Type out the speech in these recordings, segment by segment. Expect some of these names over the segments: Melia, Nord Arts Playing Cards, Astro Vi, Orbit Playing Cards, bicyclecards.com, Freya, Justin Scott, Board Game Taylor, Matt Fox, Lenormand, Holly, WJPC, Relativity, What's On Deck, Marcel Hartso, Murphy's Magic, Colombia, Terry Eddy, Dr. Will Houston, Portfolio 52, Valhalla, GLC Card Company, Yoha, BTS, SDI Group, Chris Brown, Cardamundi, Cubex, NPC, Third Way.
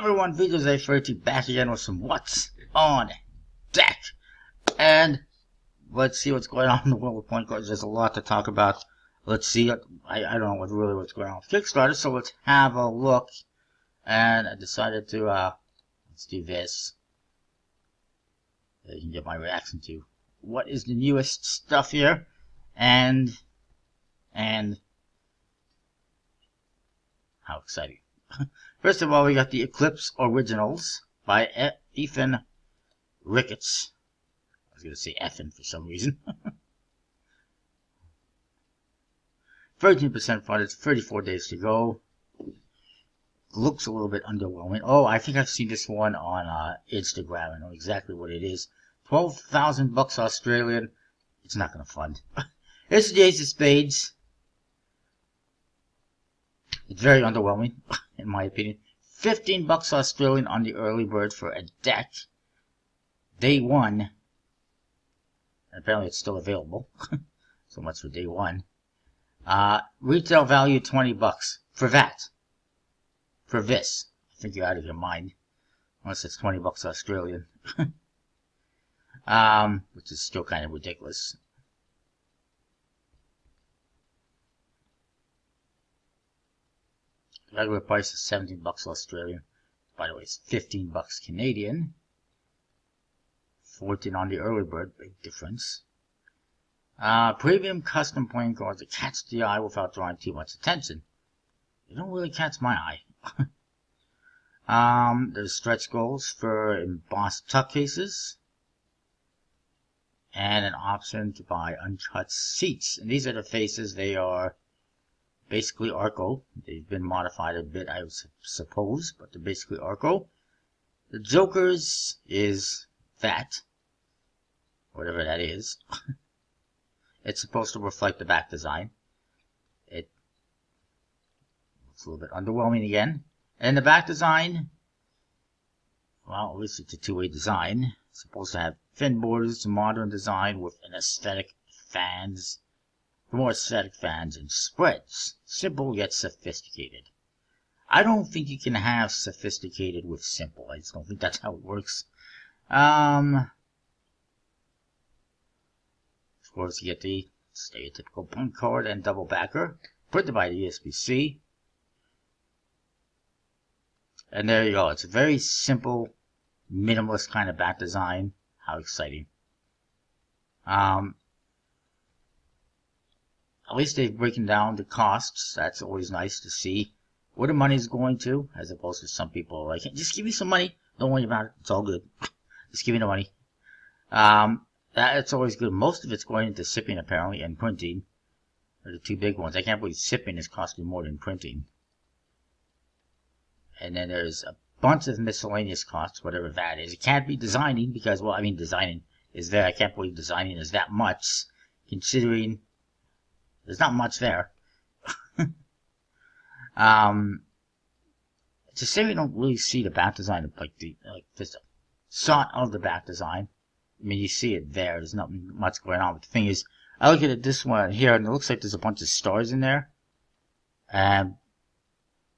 everyone, Vito's830 back again with some What's on Deck. And let's see what's going on in the world with point guards. There's a lot to talk about. Let's see. I don't know what's going on with Kickstarter, so let's have a look. And I decided to, let's do this. So you can get my reaction to what is the newest stuff here. And how exciting. First of all, we got the Eclipse Originals by Ethan Ricketts. I was going to say Ethan for some reason. 13% funded, 34 days to go. Looks a little bit underwhelming. Oh, I think I've seen this one on Instagram. I know exactly what it is. 12,000 bucks Australian. It's not going to fund. This is the Ace of Spades. It's very underwhelming, in my opinion. 15 bucks Australian on the early bird for a deck. Day one. And apparently it's still available. So much for day one. Retail value 20 bucks for that. For this. I think you're out of your mind. Unless it's 20 bucks Australian. Which is still kind of ridiculous. Regular price is 17 bucks Australian. By the way, it's 15 bucks Canadian. 14 on the early bird, big difference. Premium custom playing cards that catch the eye without drawing too much attention. They don't really catch my eye. There's stretch goals for embossed tuck cases. And an option to buy uncut seats. And these are the faces. They are basically Arco. They've been modified a bit, I suppose, but they're basically Arco. The Jokers is that, whatever that is. It's supposed to reflect the back design. It looks a little bit underwhelming again. And the back design, well, at least it's a two-way design. It's supposed to have thin borders, modern design with an aesthetic fans. More aesthetic fans and spreads. Simple yet sophisticated. I don't think you can have sophisticated with simple. I just don't think that's how it works. Of course, you get the stereotypical punk card and double backer. Printed by the ESPC. And there you go. It's a very simple, minimalist kind of back design. How exciting. At least they've broken down the costs. That's always nice to see where the money is going to, as opposed to some people like, just give me some money. Don't worry about it. It's all good. Just give me the money. That's always good. Most of it's going into shipping, apparently, and printing. They're the two big ones. I can't believe shipping is costing more than printing. And then there's a bunch of miscellaneous costs, whatever that is. It can't be designing because, well, I mean, designing is there. I can't believe designing is that much, considering there's not much there. To say we don't really see the back design, like the sort of the back design. I mean, you see it there. There's not much going on. But the thing is, I look at this one here, and it looks like there's a bunch of stars in there.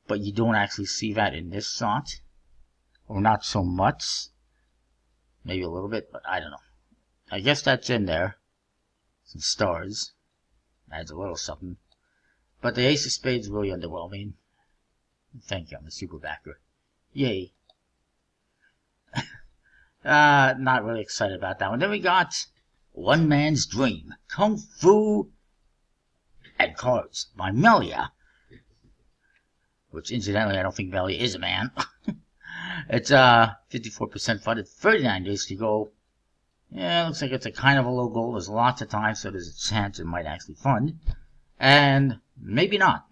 But you don't actually see that in this sort, or not so much. Maybe a little bit, but I don't know. I guess that's in there. Some stars. Adds a little something. But the Ace of Spades really underwhelming. Thank you, I'm a super backer. Yay. Not really excited about that one. Then we got One Man's Dream. Kung Fu and Cards by Melia. Which, incidentally, I don't think Melia is a man. It's 54% funded, 39 days to go. Yeah, it looks like it's a kind of a low goal. There's lots of time, so there's a chance it might actually fund. And maybe not.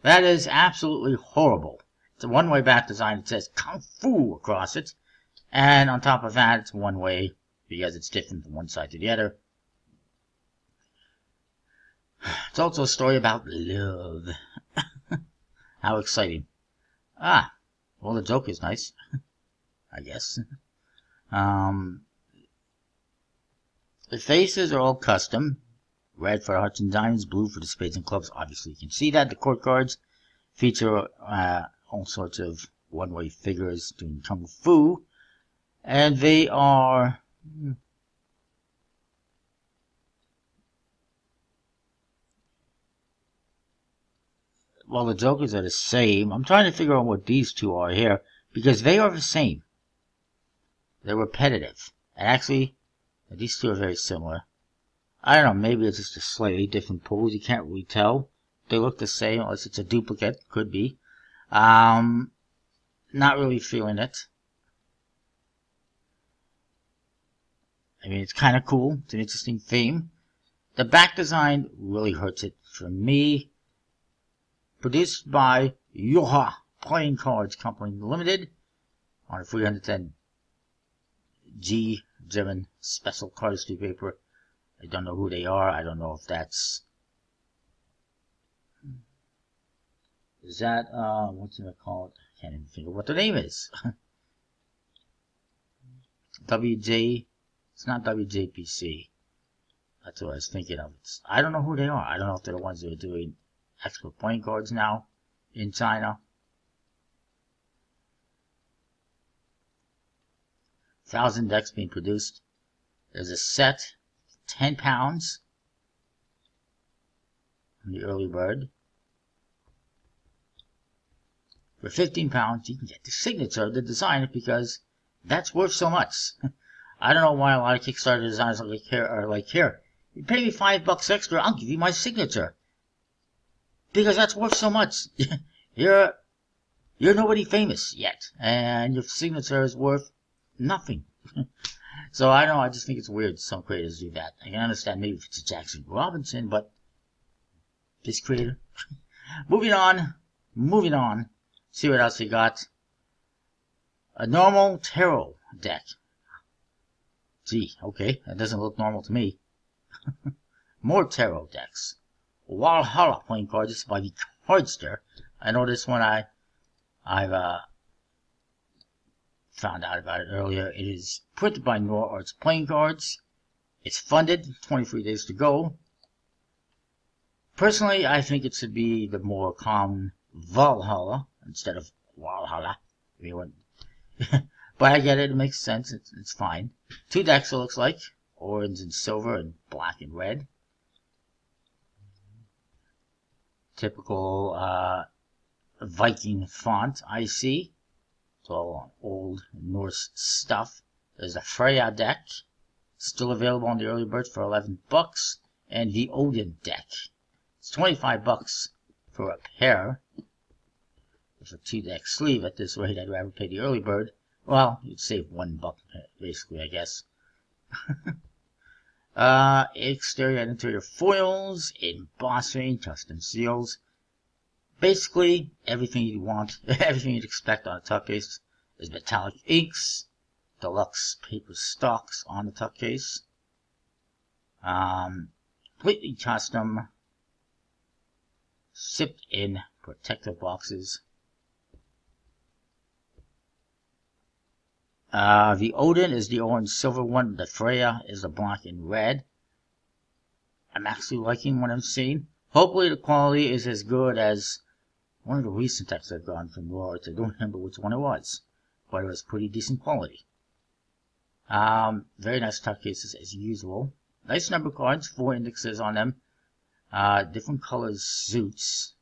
That is absolutely horrible. It's a one-way back design. It says Kung Fu across it. And on top of that, it's one way because it's different from one side to the other. It's also a story about love. How exciting. Ah, well, the joke is nice. I guess. The faces are all custom. Red for the hearts and diamonds, blue for the spades and clubs. Obviously, you can see that. The court cards feature all sorts of one-way figures doing kung fu, and they are well, the jokers are the same. I'm trying to figure out what these two are here, because they are the same. They're repetitive. And actually, these two are very similar. I don't know, maybe it's just a slightly different pools. You can't really tell. They look the same, unless it's a duplicate. Could be. Not really feeling it. I mean, it's kind of cool. It's an interesting theme. The back design really hurts it for me. Produced by Yoha Playing Cards Company Limited on 310G German special cardistry paper. I don't know who they are. I don't know if that's... Is that, what's it called? I can't even think of what the name is. WJ, it's not WJPC. That's what I was thinking of. It's, I don't know who they are. I don't know if they're the ones that are doing expert playing cards now in China. A 1,000 decks being produced. There's a set, £10 from the early bird. For £15, you can get the signature of the designer, because that's worth so much. I don't know why a lot of Kickstarter designers are like here. You pay me $5 extra, I'll give you my signature. Because that's worth so much. You're nobody famous yet, and your signature is worth nothing. So I don't know, I just think it's weird some creators do that. I can understand maybe if it's a Jackson Robinson, but this creator. Moving on. See what else we got. A normal tarot deck. Gee, okay, that doesn't look normal to me. More tarot decks. Valhalla playing cards. This is by the Cardster. I know this one. I've found out about it earlier. It is printed by Nord Arts Playing Cards. It's funded. 23 days to go. Personally, I think it should be the more common Valhalla instead of Valhalla. But I get it. It makes sense. It's fine. Two decks, it looks like. Orange and silver and black and red. Typical Viking font, I see. It's all on old Norse stuff. There's a Freya deck. Still available on the early bird for $11. And the Odin deck. It's $25 for a pair. It's a two-deck sleeve. At this rate, I'd rather pay the early bird. Well, you'd save $1, basically, I guess. Exterior and interior foils, embossing, custom seals. Basically, everything you'd want, everything you'd expect on a tuck case is metallic inks, deluxe paper stocks on the tuck case. Completely custom, shipped in protective boxes. The Odin is the orange silver one. The Freya is the black and red. I'm actually liking what I'm seeing. Hopefully the quality is as good as one of the recent decks I've gotten from Roar. I don't remember which one it was, but it was pretty decent quality. Very nice tuck cases as usual. Nice number cards, 4 indexes on them. Different colors suits.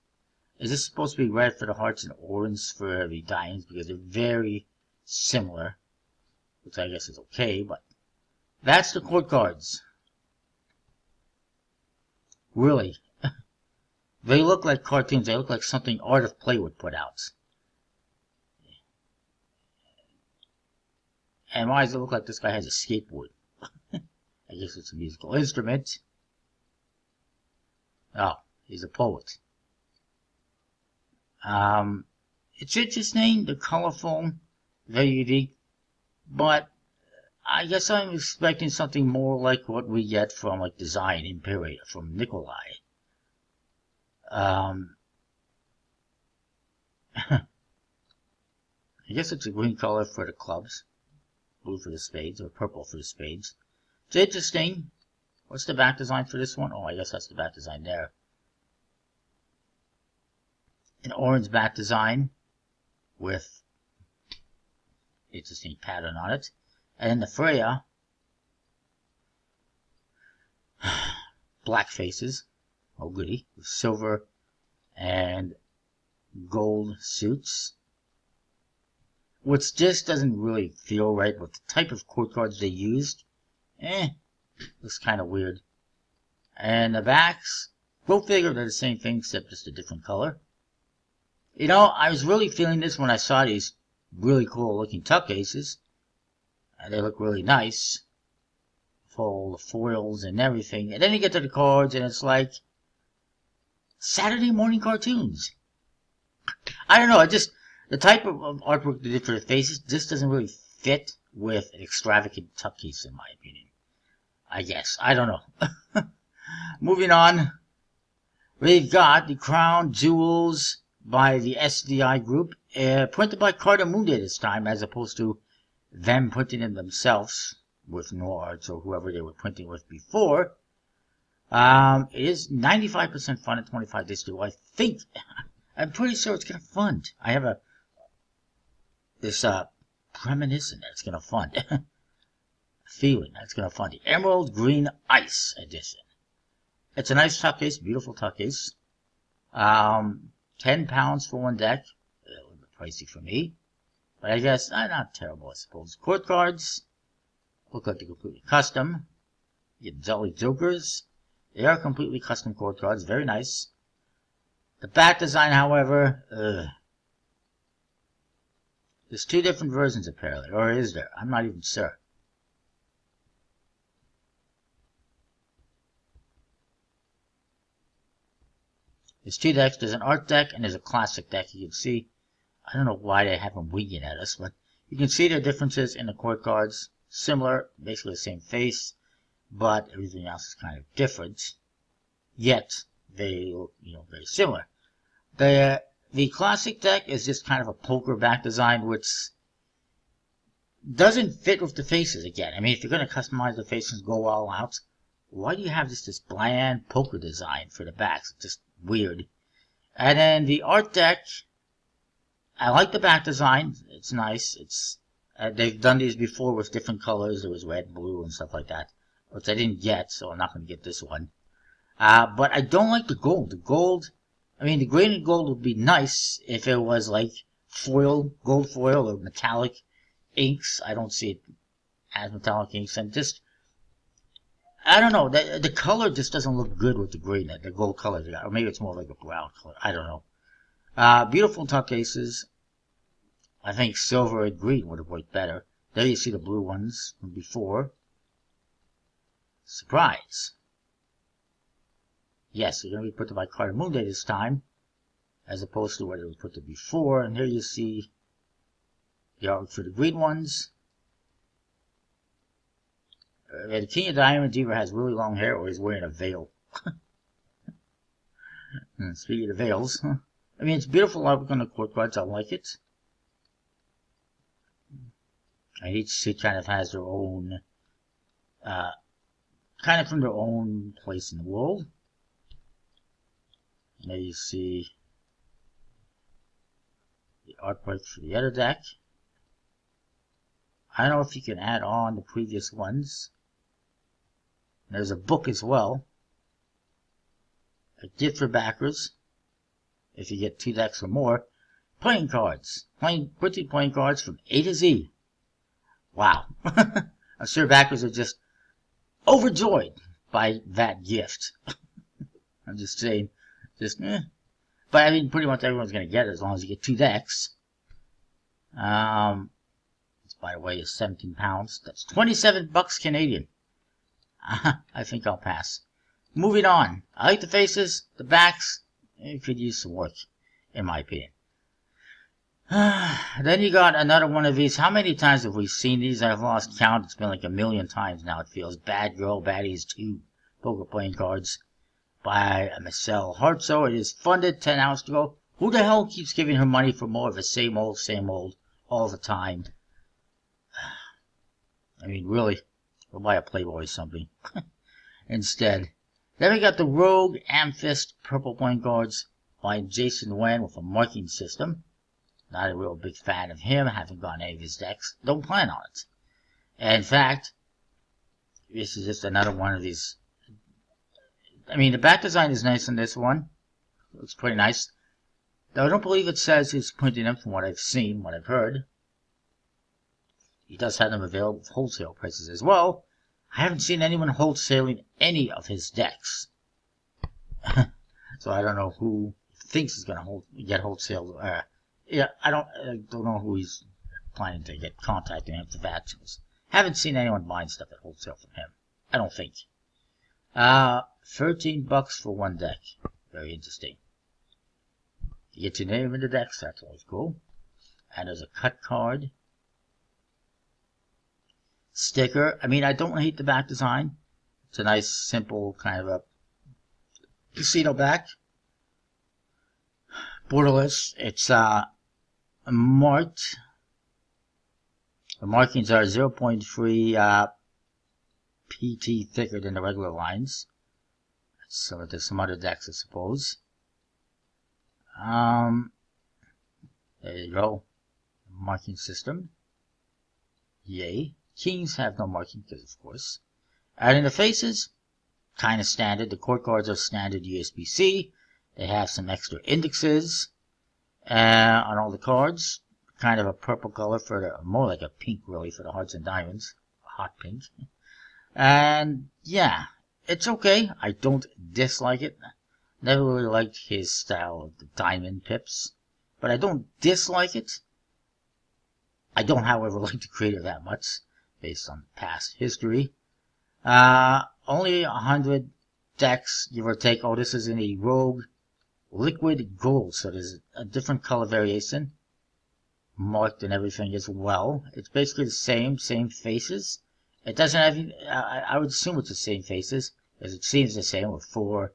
Is this supposed to be red for the hearts and orange for the diamonds, because they're very similar? Which I guess is okay, but that's the court cards. Really. They look like cartoons. They look like something Art of Play would put out. And why does it look like this guy has a skateboard? I guess it's a musical instrument. Oh, he's a poet. It's interesting. They're colorful. Very unique. But I guess I'm expecting something more like what we get from like Design Imperator from Nikolai. I guess it's a green color for the clubs, blue for the spades, or purple for the spades. It's interesting. What's the back design for this one? Oh, I guess that's the back design there. An orange back design with existing pattern on it. And then the Freya, black faces, oh goody, with silver and gold suits, which just doesn't really feel right with the type of court cards they used. Looks kind of weird. And the backs, go figure, they're the same thing except just a different color. You know, I was really feeling this when I saw these really cool looking tuck aces. They look really nice. For all the foils and everything. And then you get to the cards and it's like Saturday morning cartoons. I don't know, I just, the type of artwork they did for the faces just doesn't really fit with an extravagant tuck case, in my opinion. I guess. I don't know. Moving on. We've got the Crown Jewels by the SDI Group, printed by Carter Mundi this time, as opposed to them printing it themselves with Nord Arts or whoever they were printing with before. It is 95% fun and 25 days to do. I think, I'm pretty sure it's going to fund. I have a premonition that it's going to fund. Feeling that's going to fund. The Emerald Green Ice Edition. It's a nice tuck case, beautiful tuck case. £10 for one deck. A little bit pricey for me. But I guess, not terrible, I suppose. Court cards look like they're completely custom. You get Jolly Jokers. They are completely custom court cards. Very nice. The back design, however, there's two different versions apparently, or is there? I'm not even sure. There's two decks. There's an art deck and there's a classic deck. You can see, I don't know why they have them winking at us, but you can see the differences in the court cards. Similar, basically the same face, but everything else is kind of different. Yet they look, you know, very similar. The classic deck is just kind of a poker back design, which doesn't fit with the faces again. I mean, if you're going to customize the faces, go all out, why do you have this bland poker design for the backs? It's just weird. And then the art deck, I like the back design. It's nice. It's they've done these before with different colors. There was red, blue, and stuff like that, which I didn't get, so I'm not going to get this one. But I don't like the gold. The gold, I mean, the graded gold would be nice if it was like foil, gold foil, or metallic inks. I don't see it as metallic inks. And just, I don't know, the color just doesn't look good with the green, the gold color they got. Or maybe it's more like a brown color. I don't know. Beautiful tuck cases. I think silver and green would have worked better. There you see the blue ones from before. Surprise. Yes, they're going to be put by Carter Mundi this time, as opposed to what it was put to before. And here you see the artwork for the green ones. The King of Diamonds either has really long hair or he's wearing a veil. Speaking of veils, I mean, it's beautiful artwork on the court cards. I like it. And each suit kind of has their own, kind of from their own place in the world. And there you see the artwork for the other deck. I don't know if you can add on the previous ones. And there's a book as well. A gift for backers. If you get two decks or more. Playing cards. Printed playing cards from A to Z. Wow. I'm sure backers are just overjoyed by that gift. I'm just saying. Just, But I mean, pretty much everyone's going to get it as long as you get two decks. Which, by the way, is £17. That's 27 bucks Canadian. I think I'll pass. Moving on. I like the faces, the backs. It could use some work, in my opinion. Then you got another one of these. How many times have we seen these? I've lost count. It's been like a million times now, it feels. Bad Girl Baddies 2 Poker Playing Cards by Marcel Hartso. It is funded 10 hours to go. Who the hell keeps giving her money for more of the same old, all the time? I mean, really, we'll buy a Playboy or something instead. Then we got the Rogue Amethyst Purple Playing Cards by Jason Wan with a marking system. Not a real big fan of him, haven't got any of his decks, don't plan on it. And in fact, this is just another one of these. I mean, the back design is nice on this one. Looks pretty nice. Though I don't believe it says who's printing them from what I've seen, what I've heard. He does have them available at wholesale prices as well. I haven't seen anyone wholesaling any of his decks. So I don't know who thinks he's going to get wholesale. Yeah, I don't know who he's planning to get contacting him for vaccines. Haven't seen anyone buying stuff at wholesale from him. I don't think. $13 for one deck. Very interesting. You get your name in the decks, that's always cool. And there's a cut card. Sticker. I mean, I don't hate the back design. It's a nice, simple, kind of a casino back. Borderless. It's marked. The markings are 0.3 PT thicker than the regular lines. That's similar to some other decks, I suppose. There you go. Marking system. Yay. Kings have no marking because, of course. And in the faces, kind of standard. The court cards are standard ESPC. They have some extra indexes on all the cards. Kind of a purple color for the, more like a pink really for the hearts and diamonds. A hot pink. And yeah, it's okay. I don't dislike it. Never really liked his style of the diamond pips. But I don't dislike it. I don't, however, like the creator that much, based on past history. Only 100 decks, give or take. Oh, this is in a rogue liquid gold, so there's a different color variation marked and everything as well. It's basically the same faces. It doesn't have, I would assume it's the same faces, as it seems the same with 4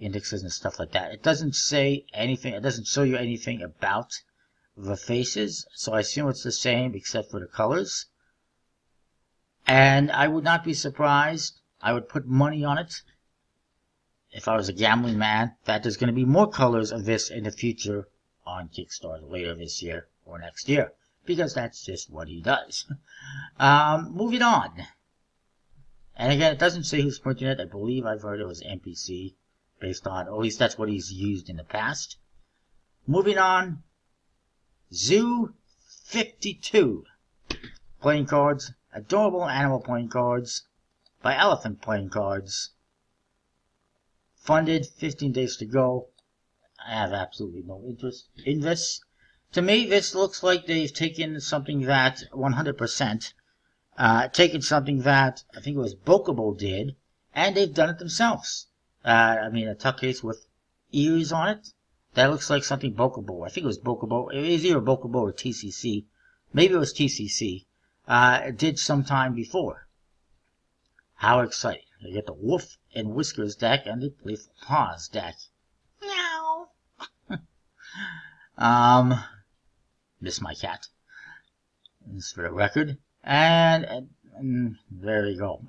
indexes and stuff like that. It doesn't say anything, it doesn't show you anything about the faces, so I assume it's the same except for the colors. And I would not be surprised, I would put money on it. If I was a gambling man, that there's going to be more colors of this in the future on Kickstarter later this year or next year. Because that's just what he does. Moving on. And again, it doesn't say who's printing it. I believe I've heard it was NPC based on, or at least that's what he's used in the past. Moving on. Zoo 52. Playing cards. Adorable Animal Playing Cards by Elephant Playing Cards. Funded, 15 days to go. I have absolutely no interest in this. To me, this looks like they've taken something that 100%, taken something that I think it was Bocopo did, and they've done it themselves. I mean, a tuck case with ears on it. That looks like something Bocopo. I think it was Bocopo. It was either Bocopo or TCC. Maybe it was TCC. Did some time before. How exciting. They get the Wolf and Whiskers deck and the Playful Paws deck. Meow. Miss my cat. This for the record. And there you go.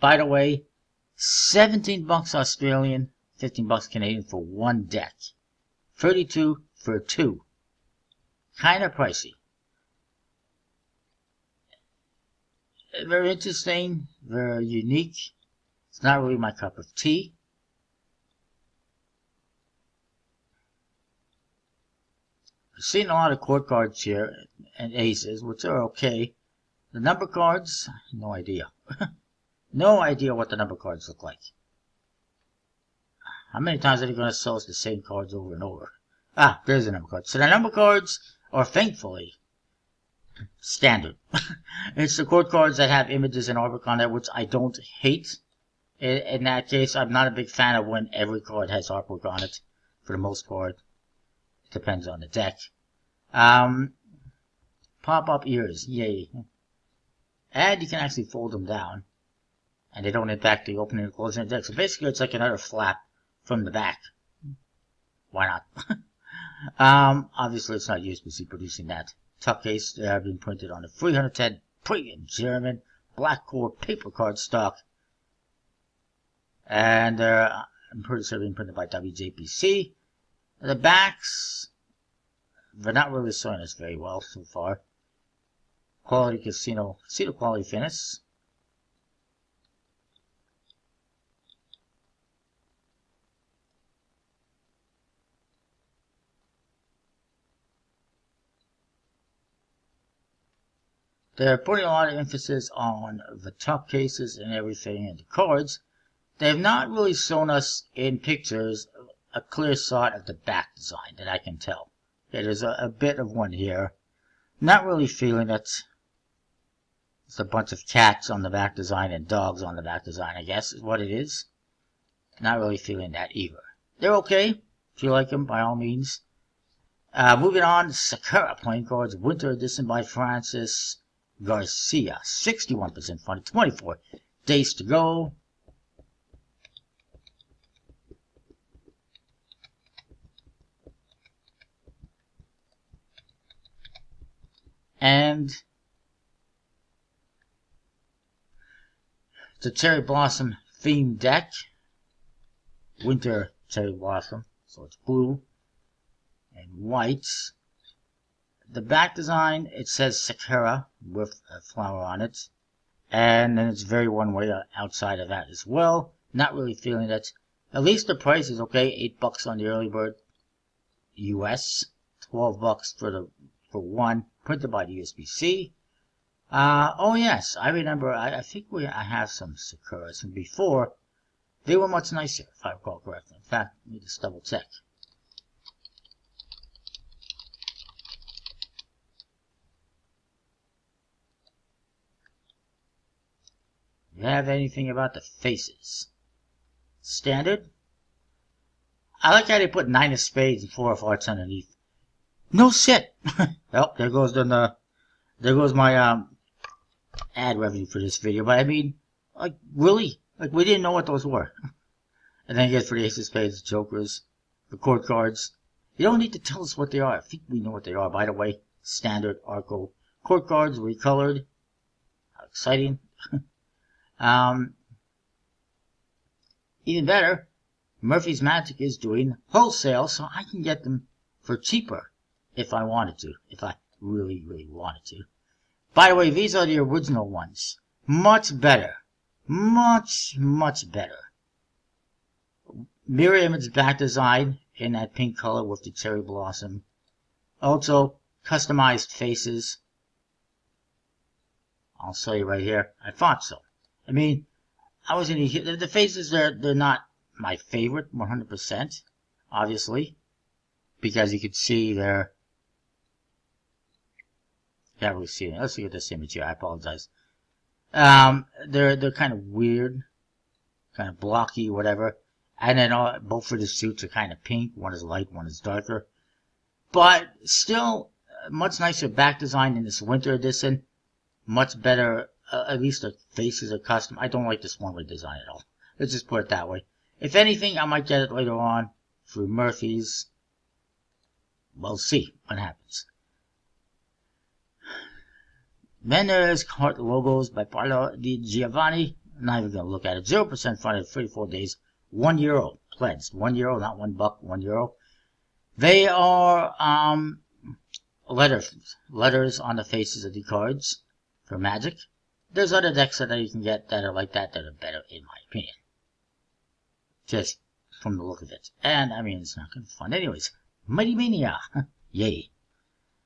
By the way, $17 Australian. $15 Canadian for one deck. $32 for 2. Kinda pricey. Very interesting. Very unique. It's not really my cup of tea. I've seen a lot of court cards here and aces, which are okay. The number cards, no idea. No idea what the number cards look like. How many times are they going to sell us the same cards over and over? Ah, there's the number cards. So the number cards are thankfully standard. It's the court cards that have images and orbit on there, which I don't hate. In that case, I'm not a big fan of when every card has artwork on it. For the most part, it depends on the deck. Pop-up ears, yay! And you can actually fold them down, and they don't impact the opening and closing of the deck. So basically, it's like another flap from the back. Why not? Obviously it's not ESPC producing that. Tuck case that have been printed on the 310 premium German black core paper card stock. and I'm pretty sure being printed by WJPC. The backs, they're not really showing us very well so far. Quality casino quality finish. They're putting a lot of emphasis on the top cases and everything and the cards. They've not really shown us in pictures a clear shot of the back design that I can tell. Okay, there's a bit of one here. Not really feeling it. It's a bunch of cats on the back design and dogs on the back design, I guess, is what it is. Not really feeling that either. They're okay. If you like them, by all means. Moving on, Sakura Playing Cards, Winter Edition by Francis Garcia, 61% funded, 24 days to go. And the Cherry Blossom theme deck, Winter Cherry Blossom, so it's blue and white. The back design, it says Sakura with a flower on it. And then it's very one way outside of that as well. Not really feeling it. At least the price is okay. $8 on the early bird US. $12 for one. Printed by the ESPC. Oh yes, I remember. I think I have some Sakuras from before. They were much nicer, if I recall correctly. In fact, let me just double check. You have anything about the faces? Standard? I like how they put 9 of spades and 4 of hearts underneath. No shit! Oh, there goes my ad revenue for this video. But I mean, like, really? Like, we didn't know what those were. And then you get for the Ace of Spades, the Jokers, the court cards. You don't need to tell us what they are. I think we know what they are, by the way. Standard, Arco. Court cards, recolored. How exciting. Even better, Murphy's Magic is doing wholesale, so I can get them for cheaper if I wanted to, if I really, really wanted to. By the way, these are the original ones. Much better. Much, much better. Mirror image back design in that pink color with the cherry blossom. Also, customized faces. I'll show you right here. I thought so. I mean, I was going to... The faces, they're not my favorite, 100%, obviously. Because you can see they're... Can't really see it. Let's look at this image here. I apologize. They're kind of weird. Kind of blocky, whatever. And then both of the suits are kind of pink. One is light, one is darker. But still, much nicer back design in this winter edition. Much better... at least the faces are custom. I don't like this one with design at all. Let's just put it that way. If anything, I might get it later on through Murphy's. We'll see what happens. Then there's cart logos by Paolo Di Giovanni. I'm not even going to look at it. 0% funded, 34 days. €1 pledged. €1, not $1, €1. They are letters on the faces of the cards for Magic. There's other decks that you can get that are like that are better, in my opinion. Just from the look of it. And, I mean, it's not going to be fun. Anyways, Mighty Mania. Yay.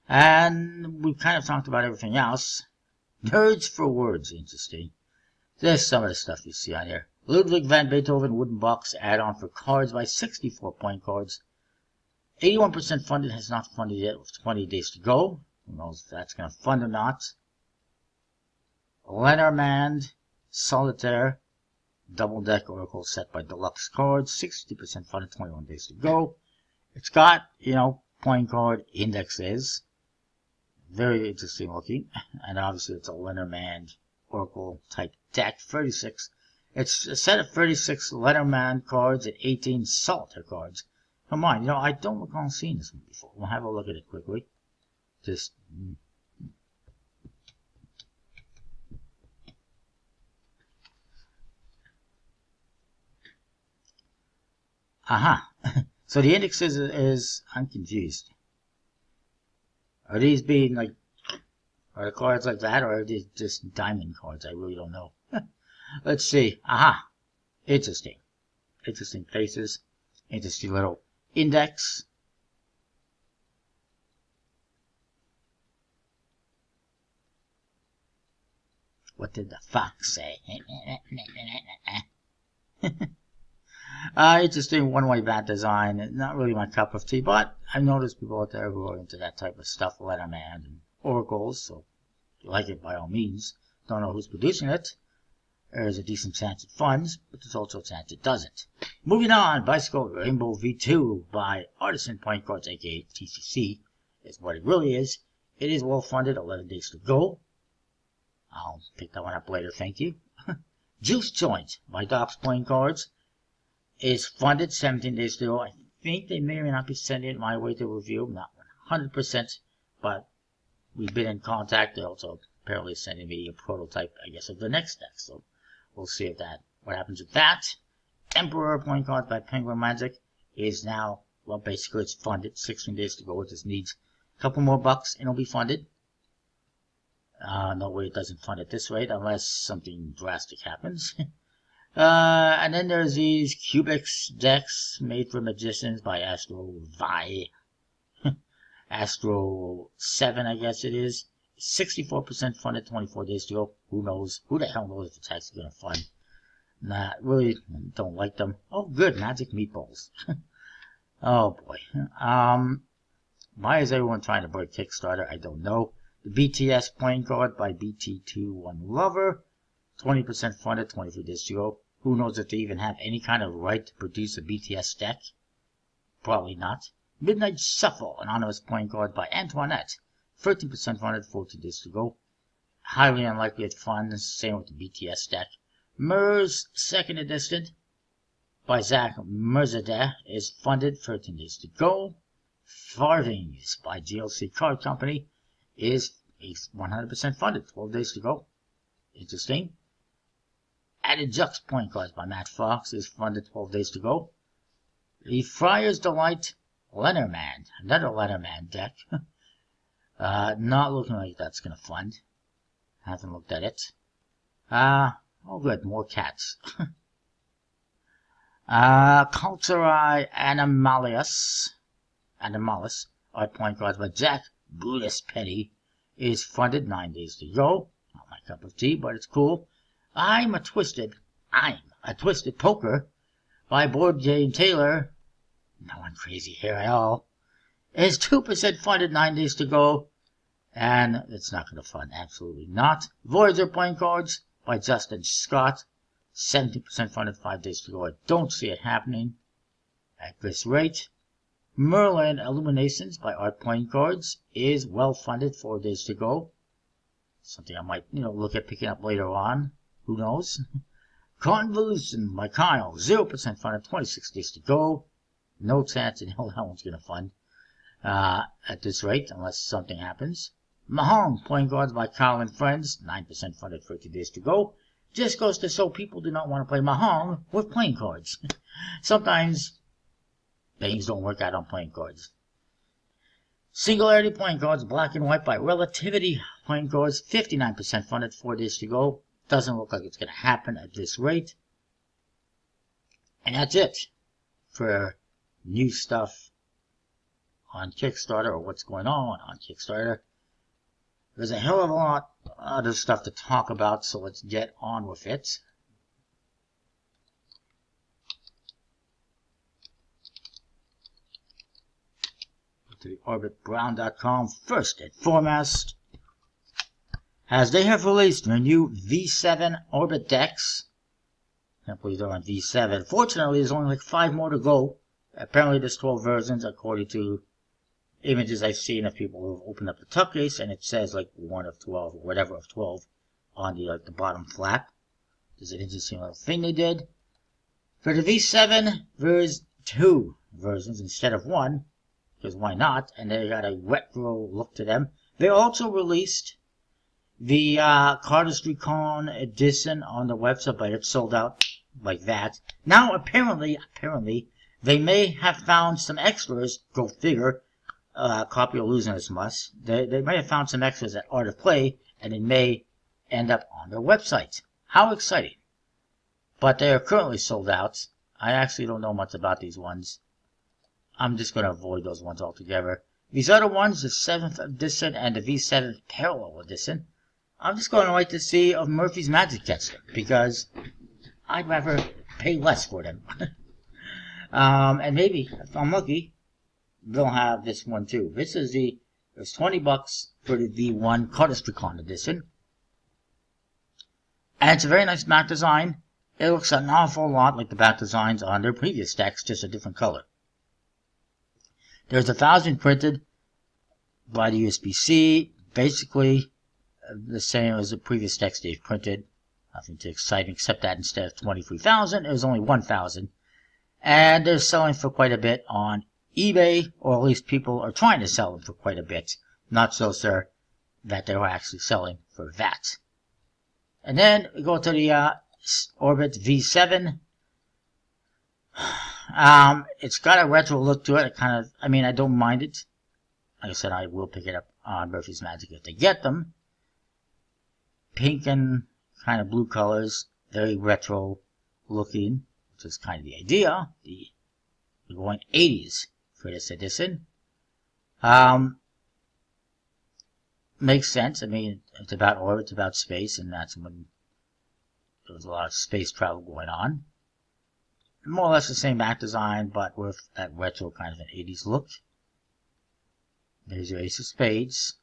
And we've kind of talked about everything else. Nerds for Words. Interesting. There's some of the stuff you see on here. Ludwig van Beethoven Wooden Box add-on for cards by 64 Playing Cards. 81% funded. Has not funded yet with 20 days to go. Who knows if that's going to fund or not. Lenormand, Solitaire, Double Deck Oracle set by Deluxe Cards, 60% funded, 21 days to go. It's got, you know, playing card indexes. Very interesting looking. And obviously it's a Lenormand Oracle type deck, 36. It's a set of 36 Lenormand cards and 18 Solitaire cards. Come on, you know, I don't recall seeing this one before. We'll have a look at it quickly. Just... Aha. So the indexes is I'm confused. Are these being like, are the cards like that, or are these just diamond cards? I really don't know. Let's see. Aha. Interesting. Interesting places. Interesting little index. What did the fox say? Interesting one-way bat design. Not really my cup of tea, but I've noticed people out there who are into that type of stuff, Letterman and Oracles, so if you like it, by all means. Don't know who's producing it. There's a decent chance it funds, but there's also a chance it doesn't. Moving on, Bicycle Rainbow V2 by Artisan Playing Cards, aka TCC, is what it really is. It is well-funded, 11 days to go. I'll pick that one up later, thank you. Juice Joint by Doc's Playing Cards is funded, 17 days to go. I think they may or may not be sending it my way to review. I'm not 100%, but we've been in contact. They're also apparently sending me a prototype, I guess, of the next deck. So we'll see if that, what happens with that. Emperor Playing Cards by Penguin Magic is now, well, basically it's funded, 16 days to go. It just needs a couple more bucks and it'll be funded. No way it doesn't fund at this rate unless something drastic happens. And then there's these Cubex decks made for magicians by Astro Vi. Astro 7, I guess it is. 64% funded, 24 days to go. Who knows? Who the hell knows if it's actually going to fund? Nah, really don't like them. Oh, good. Magic Meatballs. Oh, boy. Why is everyone trying to break Kickstarter? I don't know. BTS Playing Card by BT21 Lover, 20% funded, 23 days to go. Who knows if they even have any kind of right to produce a BTS deck? Probably not. Midnight Shuffle, Anonymous Playing Card by Antoinette, 13% funded, 14 days to go. Highly unlikely it funds, same with the BTS deck. MERS Second Edition by Zach Merzadeh is funded, 13 days to go. Farthings by GLC Card Company is 100% funded, 12 days to go. Interesting. Added Jux Point Cards by Matt Fox is funded, 12 days to go. The Friar's Delight Letterman, another Letterman deck. Not looking like that's going to fund. Haven't looked at it. Oh good, more cats. Culturae Animalis, Art Point Cards by Jack Buddhist Penny is funded, 9 days to go. Not my cup of tea, but it's cool. I'm a Twisted Poker by Board Game Taylor. No one crazy here at all. It's 2% funded, 9 days to go. And it's not going to fund, absolutely not. Voyager Playing Cards by Justin Scott. 70% funded, 5 days to go. I don't see it happening at this rate. Merlin Illuminations by Art Playing Cards is well funded, 4 days to go. Something I might, look at picking up later on. Who knows? Convolution by Kyle, 0% funded, 26 days to go. No chance in hell that one's going to fund at this rate, unless something happens. Mahone Playing Cards by Kyle and Friends, 9% funded, 30 days to go. Just goes to show people do not want to play Mahone with playing cards. Sometimes things don't work out on playing cards. Singularity Playing Cards, Black and White by Relativity Playing Cards, 59% funded, 4 days to go. Doesn't look like it's going to happen at this rate. And that's it for new stuff on Kickstarter, or what's going on Kickstarter. There's a hell of a lot of other stuff to talk about, so let's get on with it. To the orbitbrown.com first and foremost, as they have released their new V7 Orbit decks. Can't believe they're on V7. Fortunately, there's only like 5 more to go. Apparently, there's 12 versions according to images I've seen of people who've opened up the tuck case, and it says like 1 of 12 or whatever of 12 on the the bottom flap. There's an interesting little thing they did for the V7. There's 2 versions instead of 1. Because why not? And they got a retro look to them. They also released the Cardistry Con edition on the website, but it's sold out like that. Now, apparently, They may have found some extras, go figure, copy or lose in this must. They may have found some extras at Art of Play, and they may end up on their website. How exciting. But they are currently sold out. I actually don't know much about these ones. I'm just going to avoid those ones altogether. These other ones, the 7th edition and the V7th parallel edition, I'm just going to wait to see if Murphy's Magic gets them, because I'd rather pay less for them. And maybe, if I'm lucky, they'll have this one too. This is the, it's $20 for the V1 Cardistrycon edition. And it's a very nice back design. It looks an awful lot like the back designs on their previous decks, just a different color. There's 1,000 printed by the ESPC, basically the same as the previous decks they've printed. Nothing too exciting, except that instead of 23,000, it was only 1,000. And they're selling for quite a bit on eBay, or at least people are trying to sell them for quite a bit. Not so, sir, that they were actually selling for that. And then we go to the Orbit V7. It's got a retro look to it. It kind of, I mean, I don't mind it. Like I said, I will pick it up on Murphy's Magic if they get them. Pink and kind of blue colors, very retro looking, which is kind of the idea. We're going 80s for this edition. Makes sense. I mean, it's about orbit, it's about space, and that's when there was a lot of space travel going on. More or less the same back design, but with that retro kind of an 80s look. There's your Ace of Spades.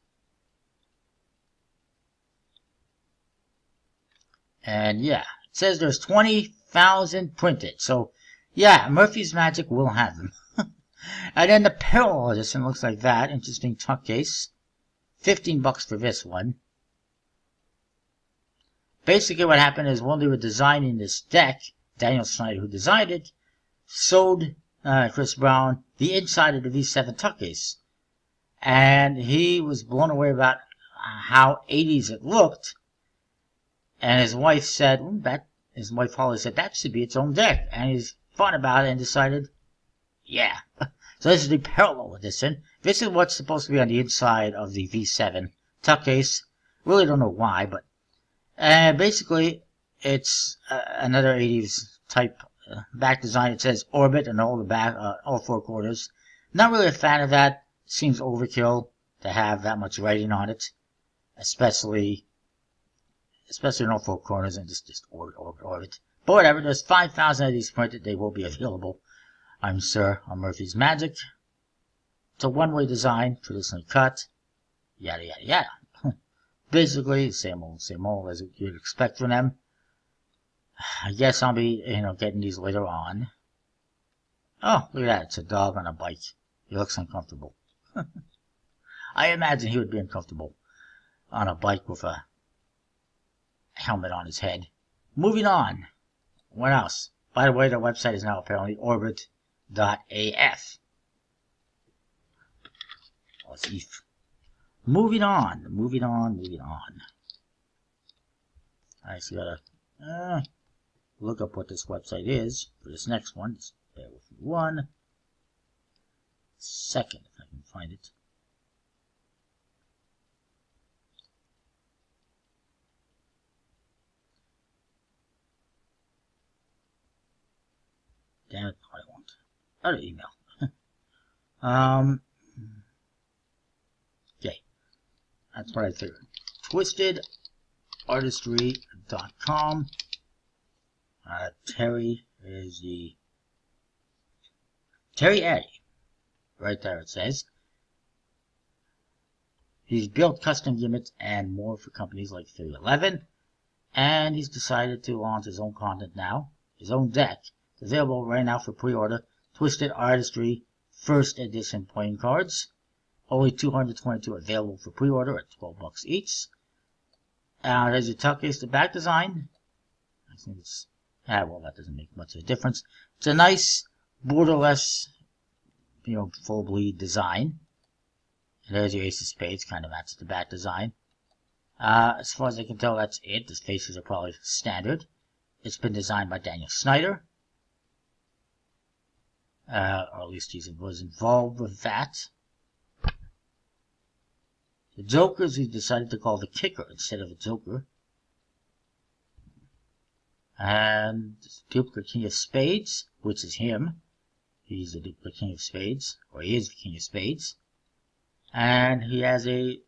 And yeah, it says there's 20,000 printed. So yeah, Murphy's Magic will have them. And then the parallel edition looks like that. Interesting tuck case. $15 for this one. Basically what happened is when they were designing this deck, Daniel Snyder, who designed it, sold Chris Brown the inside of the V7 tuck case. And he was blown away about how 80s it looked. And his wife said, his wife Holly said, that should be its own deck. And he's thought about it and decided, yeah. So this is the parallel edition. This is what's supposed to be on the inside of the V7 tuck case. Really don't know why, but basically, it's another 80s type back design. It says orbit and all the back, all four quarters. Not really a fan of that. Seems overkill to have that much writing on it, especially in all four corners and just orbit. But whatever. There's 5,000 of these printed. They will be available, I'm sure, on Murphy's Magic. It's a one-way design, traditionally cut. Yada yada yada. Basically, same old as you'd expect from them. I guess I'll be, getting these later on. Oh, look at that. It's a dog on a bike. He looks uncomfortable. I imagine he would be uncomfortable on a bike with a helmet on his head. Moving on. What else? By the way, their website is now apparently orbit.af. Moving on. I just gotta look up what this website is for this next one. Just bear with me 1 second if I can find it. Damn it, no, I won't. Other email. Okay. That's what I figured. TwistedArtistry.com. Terry is the Terry Eddy. Right there it says. He's built custom gimmicks and more for companies like Figure 11. And he's decided to launch his own content now. His own deck. It's available right now for pre-order. Twisted Artistry 1st Edition Playing Cards. Only 222 available for pre-order at $12 each. There's your tuck case, the back design. I think it's... well, that doesn't make much of a difference. It's a nice, borderless, full bleed design. And there's your Ace of Spades, kind of matches the back design. As far as I can tell, that's it. The faces are probably standard. It's been designed by Daniel Snyder. or at least he was involved with that. The jokers we decided to call the kicker instead of a joker. And duplicate king of spades, which is him. He's a duplicate king of spades, or he is the king of spades. And he has a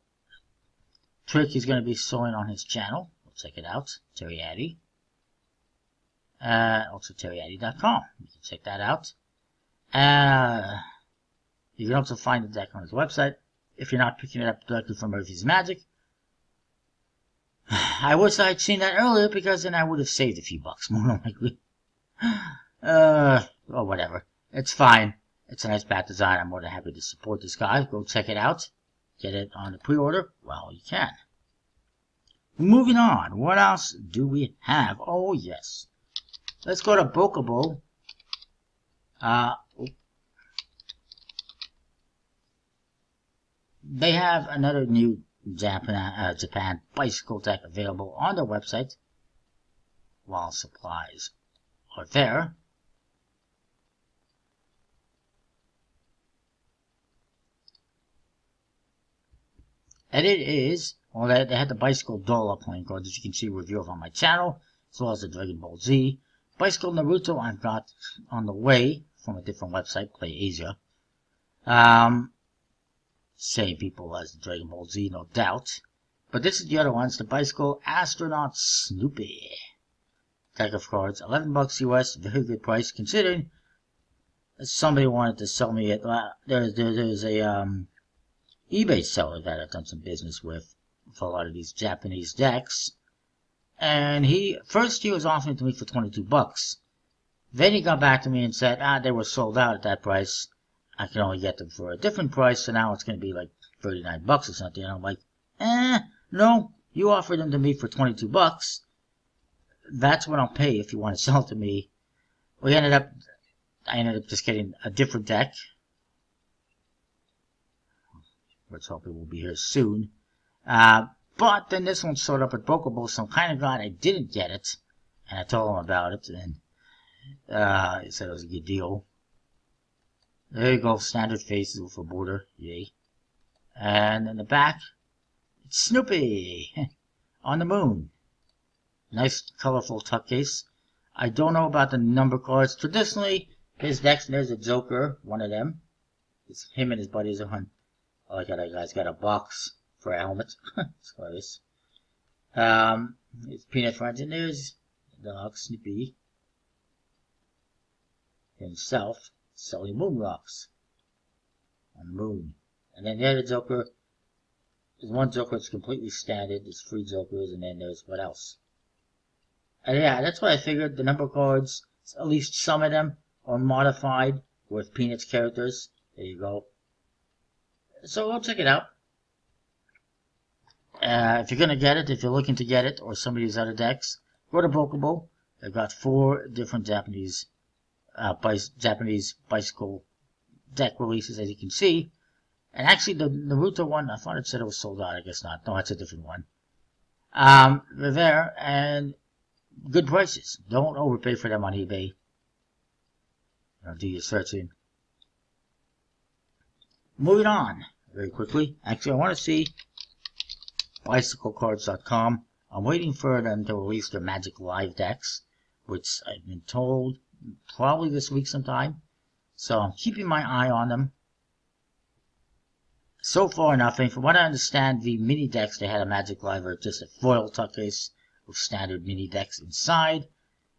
trick he's going to be showing on his channel. We'll check it out. Terry Eddy. Also terryeddy.com. You can check that out. You can also find the deck on his website if you're not picking it up directly from Murphy's Magic. I wish I had seen that earlier, because then I would have saved a few bucks, more than likely. Oh, whatever. It's fine. It's a nice bat design. I'm more than happy to support this guy. Go check it out. Get it on the pre-order. Well, you can. Moving on. What else do we have? Oh, yes. Let's go to Bocopo. They have another new Japan bicycle deck available on their website while supplies are there. And it is, well, they had the bicycle Dollar playing cards, as you can see a review of on my channel, as well as the Dragon Ball Z. Bicycle Naruto I've got on the way from a different website, Play Asia. Same people as the Dragon Ball Z, no doubt. But this is the other one. It's the Bicycle Astronaut Snoopy deck of cards. $11 US, very good price considering. Somebody wanted to sell me it. There's a eBay seller that I've done some business with for a lot of these Japanese decks. And he was offering it to me for $22. Then he got back to me and said, they were sold out at that price. I can only get them for a different price, so now it's going to be like $39 or something. And I'm like, no, you offered them to me for $22. That's what I'll pay if you want to sell it to me. I ended up just getting a different deck. Let's hope it will be here soon. But then this one showed up at Bocopo, so I'm kind of glad I didn't get it. And I told him about it, and he said it was a good deal. There you go, standard faces with a border, yay. And in the back, it's Snoopy on the moon. Nice, colorful tuck case. I don't know about the number cards. Traditionally, his decks, there's a Joker, one of them. It's him and his buddies are on. Oh, I got that guy's got a box for a helmet. It's hilarious. It's Peanut Friends, and there's dog Snoopy himself selling moon rocks on the moon. And then there the Joker. There's one Joker that's completely standard. There's three Jokers, and then there's what else? And yeah, that's why I figured the number cards, at least some of them, are modified with Peanut's characters. There you go. So we'll check it out. If you're going to get it, if you're looking to get it, or some of these other decks, go to Bocopo. They've got 4 different Japanese bicycle deck releases, as you can see. And actually, the Naruto one, I thought it said it was sold out. I guess not. No, that's a different one. They're there, and good prices. Don't overpay for them on eBay. Do your searching. Moving on very quickly. Actually, I want to see bicyclecards.com. I'm waiting for them to release their Magic Live decks, which I've been told probably this week sometime, so I'm keeping my eye on them. So far, nothing. From what I understand, the mini decks they had a Magic Live are just a foil tuck case with standard mini decks inside,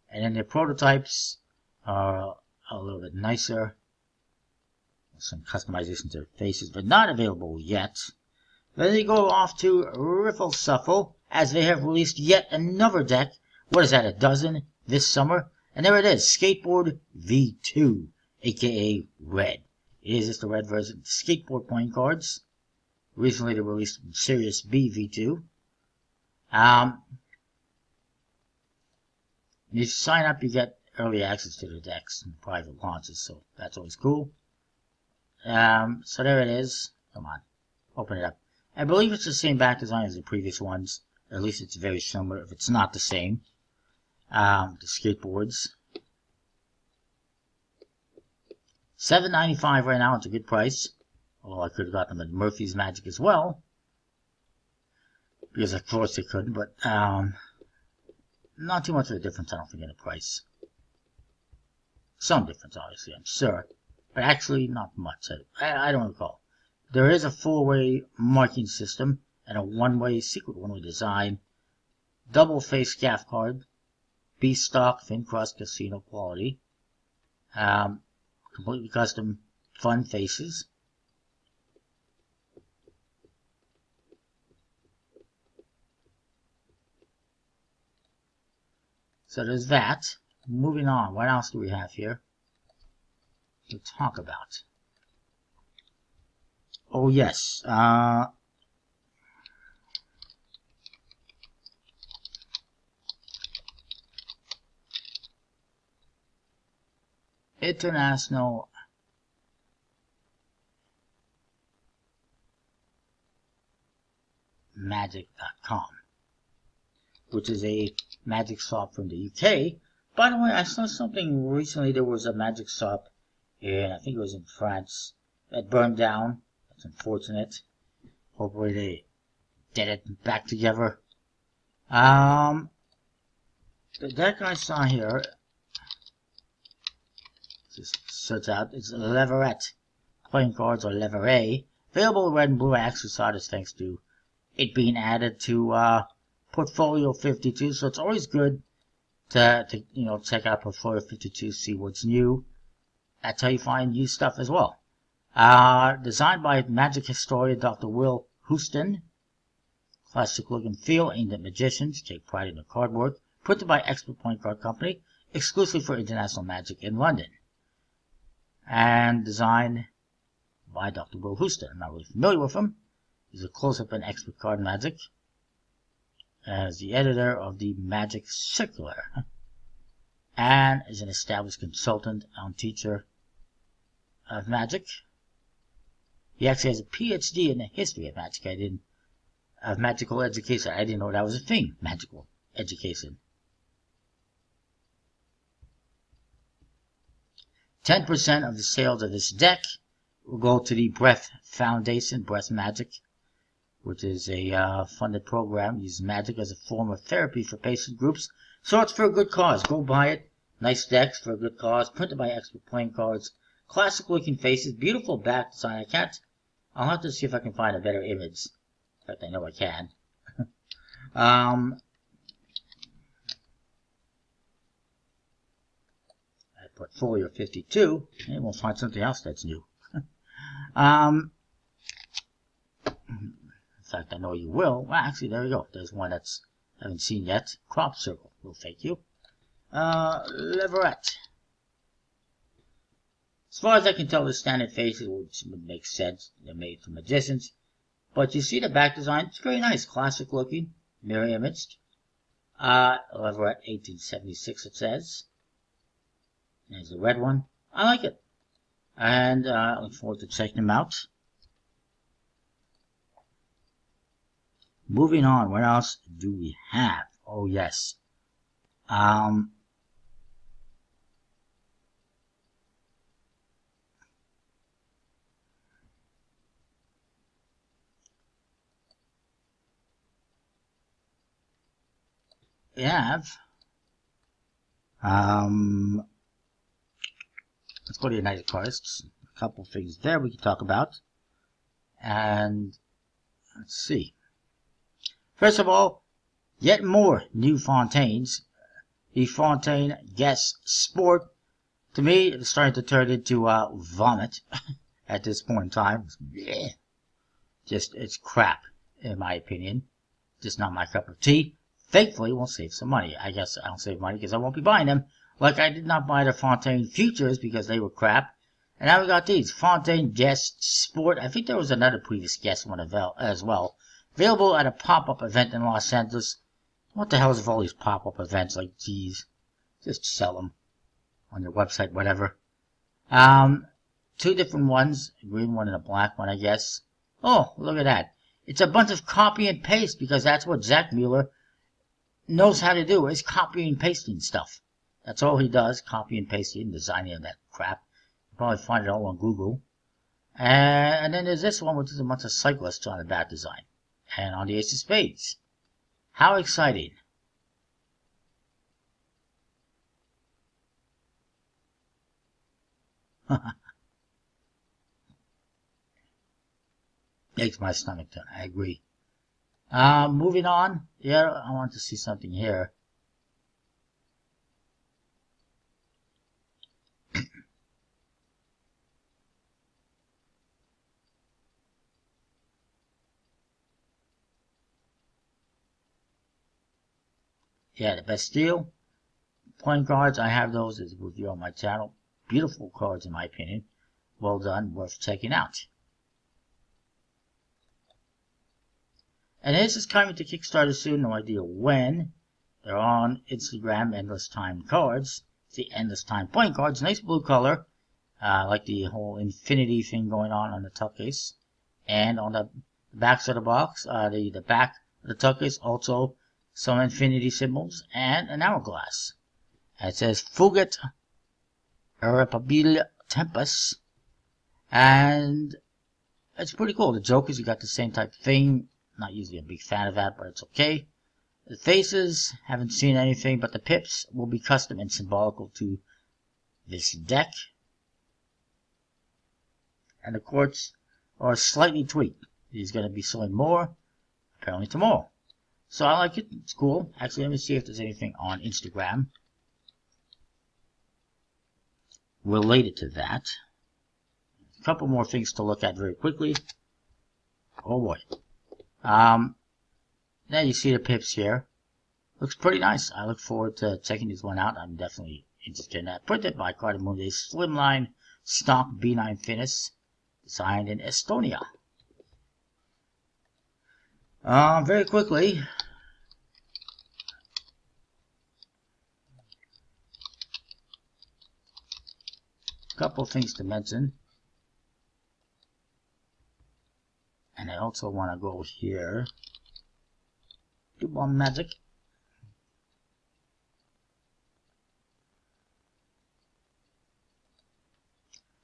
and then their prototypes are a little bit nicer. Some customization to their faces, but not available yet. Then they go off to Rifflesuffle, as they have released yet another deck. What is that, a dozen this summer? And there it is, Skateboard V2, aka Red. It is just the red version of skateboard playing cards. Recently they released Serious B V2. If you sign up, you get early access to the decks and private launches, so that's always cool. So there it is. Come on, open it up. I believe it's the same back design as the previous ones. Or at least it's very similar, if it's not the same. The skateboards. $7.95 right now. It's a good price. Although I could have got them at Murphy's Magic as well. Because of course they couldn't, but not too much of a difference, I don't think, in the price. Some difference, obviously, I'm sure. But actually, not much. I don't recall. There is a four-way marking system and a one-way secret one-way design. Double-face gaff card. B-stock, thin crust, casino quality. Completely custom, fun faces. So there's that. Moving on, what else do we have here to talk about? Oh yes, international magic.com, which is a magic shop from the UK. By the way, I saw something recently. There was a magic shop in, I think it was in France, that burned down. That's unfortunate. Hopefully they get it back together. The deck I saw here, just search out, it's Leverette Playing Cards, or Leverette. Available red and blue. I exercise thanks to it being added to Portfolio 52, so it's always good to you know, check out Portfolio 52, see what's new. That's how you find new stuff as well. Designed by magic historian Dr. Will Houston. Classic look and feel, aimed at magicians. Take pride in the card work. Printed by Expert Playing Card Company, exclusively for international magic in London. And designed by Dr. Will Houston. I'm not really familiar with him. He's a close-up in expert card magic. As the editor of the Magic Circular, and is an established consultant and teacher of magic. He actually has a PhD in the history of magic. Of magical education. I didn't know that was a thing. Magical education. 10% of the sales of this deck will go to the Breath Foundation, Breath Magic, which is a funded program. Uses magic as a form of therapy for patient groups. So it's for a good cause. Go buy it. Nice decks for a good cause. Printed by Expert Playing Cards. Classic looking faces. Beautiful back design. I'll have to see if I can find a better image. In fact, I know I can. At Portfolio 52. Maybe we'll find something else that's new. In fact, I know you will. Well, actually, there you go. There's one that's I haven't seen yet. Crop circle. Well, thank you. Leverette. As far as I can tell, the standard faces would make sense. They're made for magicians. But you see the back design. It's very nice. Classic looking. Mirror imaged. Leverette 1876, it says. There's the red one. I like it. And I look forward to checking them out. Moving on, what else do we have? Oh yes, we have let's go to United Cards. A couple things there we can talk about, and let's see. First of all, yet more new Fontaines. The Fontaine Guest Sport, to me, is starting to turn into vomit at this point in time. Just, it's crap, in my opinion. Just not my cup of tea. Thankfully, we'll save some money. I guess I'll save money because I won't be buying them. Like, I did not buy the Fontaine Futures because they were crap. And now we got these. Fontaine Guest Sport. I think there was another previous guest one as well. Available at a pop-up event in Los Angeles. What the hell is with all these pop-up events? Like, geez, just sell them on your website, whatever. Two different ones, a green one and a black one, I guess. Oh, look at that. It's a bunch of copy and paste because that's what Zach Mueller knows how to do, is copy and pasting stuff. That's all he does, copy and pasting, designing that crap. probably find it all on Google. And then there's this one, which is a bunch of cyclists on the bat design. And on the Ace of Spades. How exciting. Makes my stomach turn, I agree. Moving on. Yeah, I want to see something here. Yeah, the Bastille playing cards, I have those as a review on my channel. Beautiful cards in my opinion. Well done, worth checking out. And this is coming to Kickstarter soon, no idea when. They're on Instagram, Endless Time Cards. It's the Endless Time playing cards, nice blue color. I like the whole infinity thing going on the tuck case. And on the backs of the box, the back of the tuck case also some infinity symbols and an hourglass. And it says Fugit Irreparabile Tempus, and it's pretty cool. The Jokers, you got the same type of thing. Not usually a big fan of that, but it's okay. The faces, haven't seen anything, but the pips will be custom and symbolical to this deck. And the courts are slightly tweaked. He's going to be selling more, apparently tomorrow. So I like it. It's cool. Actually, let me see if there's anything on Instagram related to that. A couple more things to look at very quickly. Oh boy. Now you see the pips here. Looks pretty nice. I look forward to checking this one out. I'm definitely interested in that. Printed by Cardamundi, Slimline Stock B9 Finis, designed in Estonia. Very quickly, a couple things to mention, and I also want to go here to Bomb Magic.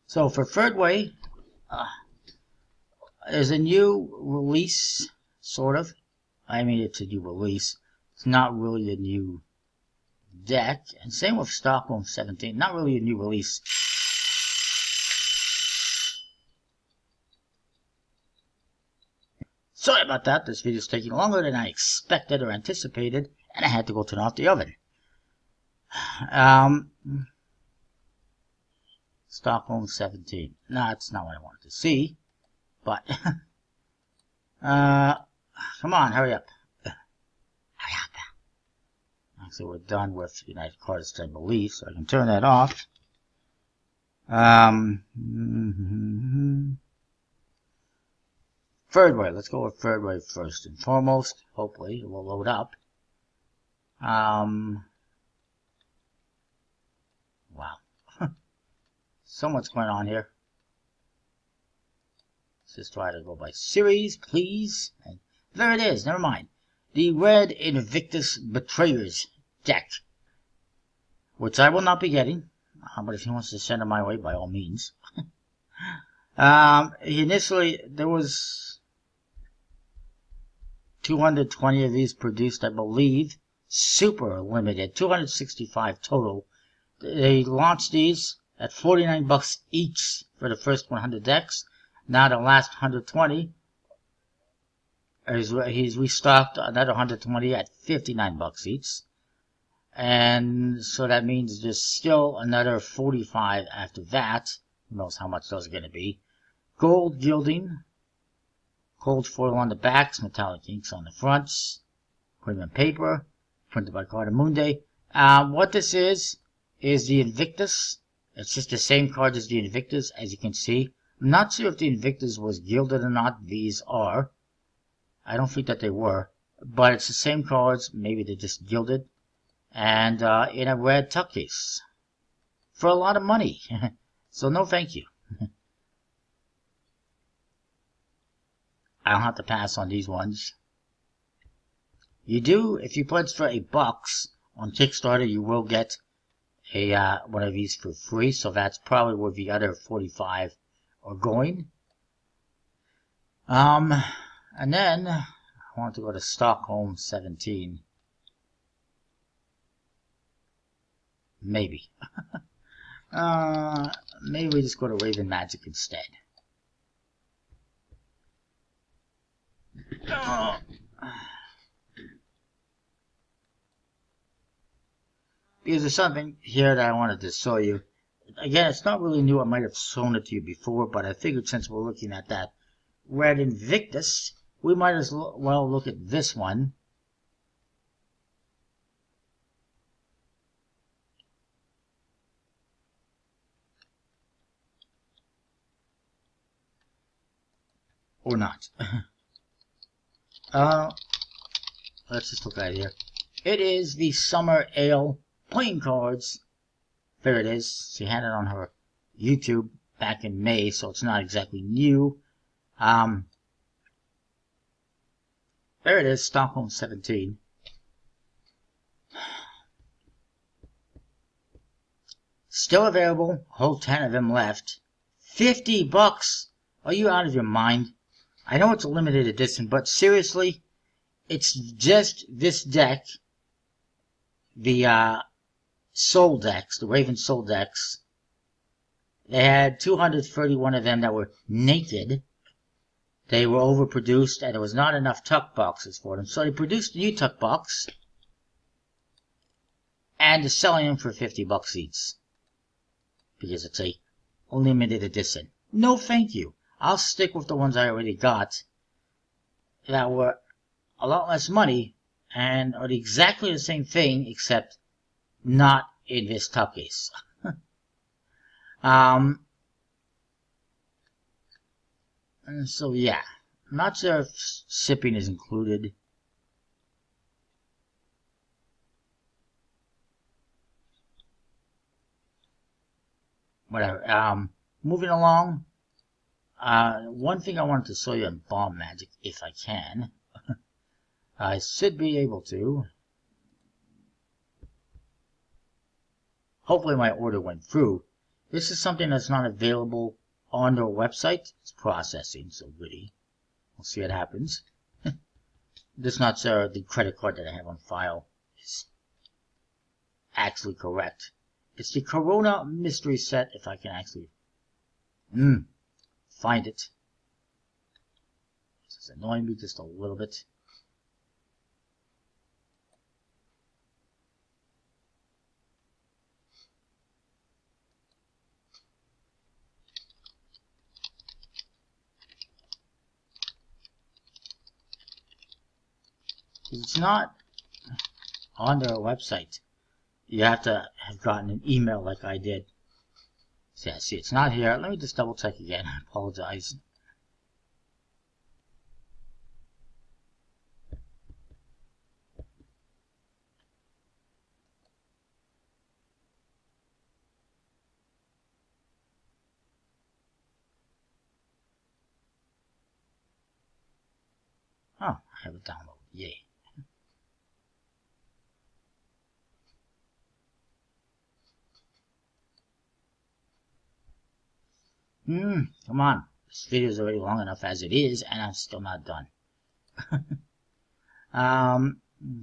So for Third Way, there's a new release. Sort of. I mean, it's a new release. It's not really a new deck. And same with Stockholm 17. Not really a new release. Sorry about that. This video is taking longer than I expected or anticipated. And I had to go turn off the oven. Stockholm 17. Nah, that's not what I wanted to see. But... come on, hurry up. Hurry up. Actually, we're done with United Cards, I believe, so I can turn that off. Third Way. Let's go with Third Way first and foremost. Hopefully, it will load up. Wow. So much going on here. Just try to go by series, please. And there it is, never mind. The Red Invictus Betrayers deck, which I will not be getting, but if he wants to send it my way, by all means. Initially, there was 220 of these produced, I believe. Super limited, 265 total. They launched these at $49 each for the first 100 decks. Now the last 120, he's restocked another 120 at $59 each. And so that means there's still another 45 after that. Who knows how much those are going to be. Gold gilding. Gold foil on the backs, metallic inks on the fronts. Premium paper, printed by Cardamundi. What this is the Invictus. It's just the same card as the Invictus, as you can see. I'm not sure if the Invictus was gilded or not. These are. I don't think that they were. But it's the same cards. Maybe they're just gilded. And in a red tuck case. For a lot of money. So no thank you. I don't have to pass on these ones. You do. If you pledge for $1 on Kickstarter, you will get one of these for free, so that's probably where the other 45 are going. And then I want to go to Stockholm 17. Maybe. Maybe we just go to Raven Magic instead. Oh. Because there's something here that I wanted to show you. Again, it's not really new. I might have shown it to you before, but I figured since we're looking at that Red Invictus, we might as well look at this one. Or not. Let's just look at it here. It is the Summer Ale Playing Cards. There it is. She had it on her YouTube back in May, so it's not exactly new. There it is, Stockholm 17. Still available. A whole 10 of them left. $50! Are you out of your mind? I know it's a limited edition, but seriously, it's just this deck, the soul decks, the Raven soul decks. They had 231 of them that were naked. They were overproduced, and there was not enough tuck boxes for them, so they produced a new tuck box, and they're selling them for $50 each, because it's a limited edition. No, thank you. I'll stick with the ones I already got that were a lot less money and are exactly the same thing, except not in this top case. And so, yeah, I'm not sure if shipping is included. Whatever. Moving along. One thing I wanted to show you on Bomb Magic, if I can. I should be able to. Hopefully my order went through. This is something that's not available on their website. It's processing, so goody. We'll see what happens. Just not sure the credit card that I have on file is actually correct. It's the Corona Mystery Set, if I can actually find it. This is annoying me just a little bit. It's not on their website. You have to have gotten an email like I did. So yeah, see, it's not here. Let me just double check again. I apologize. Oh, I have it downloaded. Yay. Come on. This video is already long enough as it is, and I'm still not done.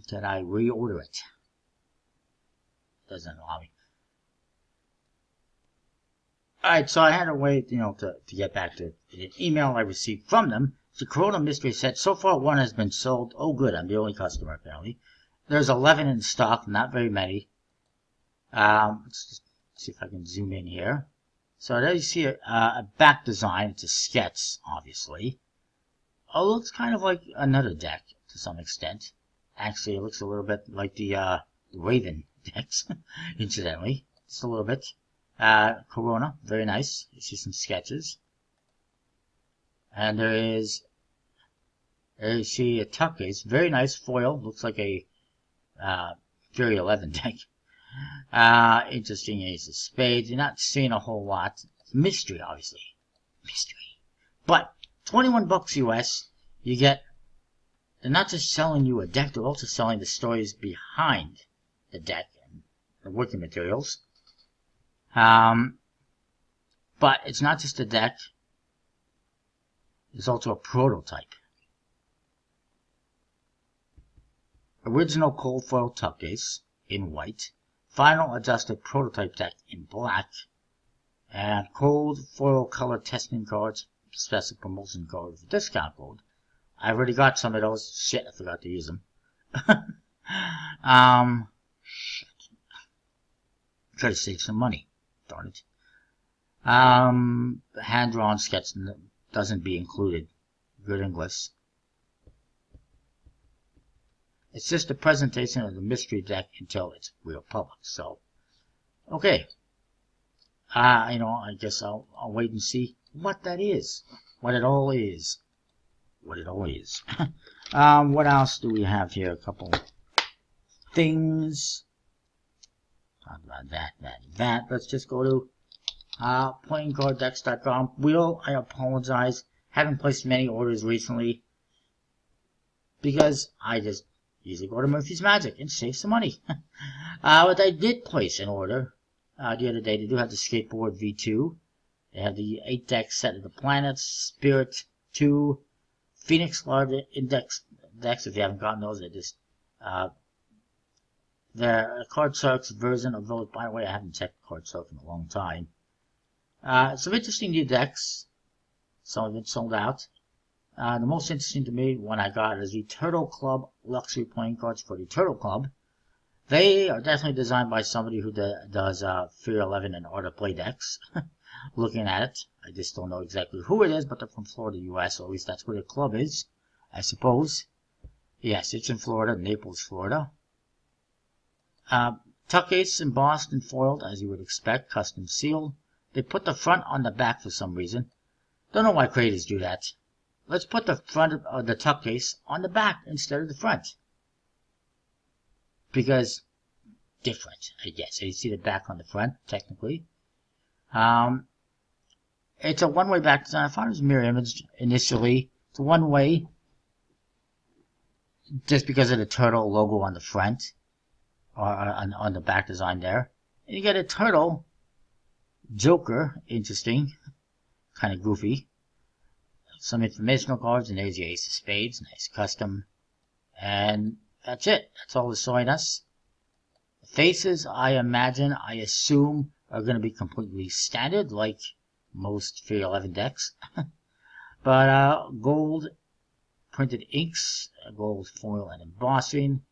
Did I reorder it? Doesn't allow me. Alright, so I had to wait, to get back to an email I received from them. It's a Corona Mystery Set. So far, one has been sold. Oh, good. I'm the only customer, apparently. There's 11 in stock. Not very many. Let's just see if I can zoom in here. So there you see a back design. It's a sketch, obviously. Oh, it looks kind of like another deck to some extent. Actually, it looks a little bit like the Raven decks, incidentally. Just a little bit. Corona, very nice. You see some sketches. And there you see a tuck case. Very nice foil. Looks like a Fury 11 deck. Interesting Ace of Spades. You're not seeing a whole lot. It's mystery, obviously. Mystery. But $21 US, you get... They're not just selling you a deck, they're also selling the stories behind the deck and the working materials. But it's not just a deck. It's also a prototype. Original cold foil tuck case in white, final adjusted prototype deck in black, and cold foil color testing cards, special promotion card with a discount code. I already got some of those. Shit, I forgot to use them. Try to save some money. Darn it. Hand-drawn sketch doesn't be included. Good English. It's just a presentation of the mystery deck until it's real public. So, okay. You know, I guess I'll wait and see what that is. What it all is. What it all is. What else do we have here? A couple things. Talk about that. Let's just go to playingcarddecks.com. I apologize. Haven't placed many orders recently because I just usually go to Murphy's Magic and save some money. But I did place an order the other day. They do have the Skateboard V2. They have the 8-deck set of the planets, Spirit 2, Phoenix Large Index decks. If you haven't gotten those, they're just the Card Shark's version of those. By the way, I haven't checked Card Shark in a long time. Some interesting new decks. Some of it sold out. The most interesting to me one I got is the Turtle Club Luxury Playing Cards for the Turtle Club. They are definitely designed by somebody who does Fear 11 and Art of Play decks. Looking at it, I just don't know exactly who it is, but they're from Florida, U.S., or at least that's where the club is, I suppose. Yes, it's in Florida, Naples, Florida. Tuck Ace embossed and foiled, as you would expect, custom sealed. They put the front on the back for some reason. Don't know why creators do that. Let's put the front of the tuck case on the back instead of the front. Because, different, I guess. So you see the back on the front, technically. It's a one-way back design. I thought it was mirror imaged initially. It's a one-way, just because of the turtle logo on the front, or on the back design there. And you get a turtle joker, interesting, kind of goofy. Some informational cards, and there's the Ace of Spades, nice custom. And that's it. That's all that's showing us. The faces, I assume, are going to be completely standard, like most Fear 11 decks. But gold printed inks, gold foil and embossing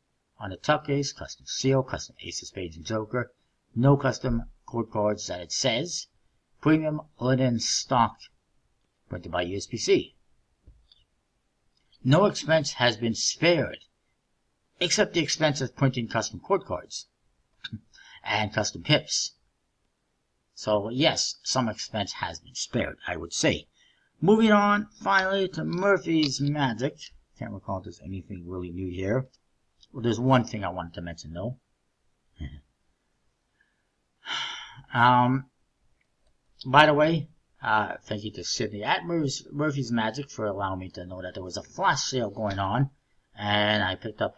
on the tuck case, custom seal, custom Ace of Spades and Joker. No custom court cards that it says. Premium linen stock. Printed by ESPC. No expense has been spared, except the expense of printing custom court cards and custom pips. So yes, some expense has been spared, I would say. Moving on, finally, to Murphy's Magic. Can't recall if there's anything really new here. Well, there's one thing I wanted to mention, though. By the way, thank you to Sydney at Murphy's Magic for allowing me to know that there was a flash sale going on, and I picked up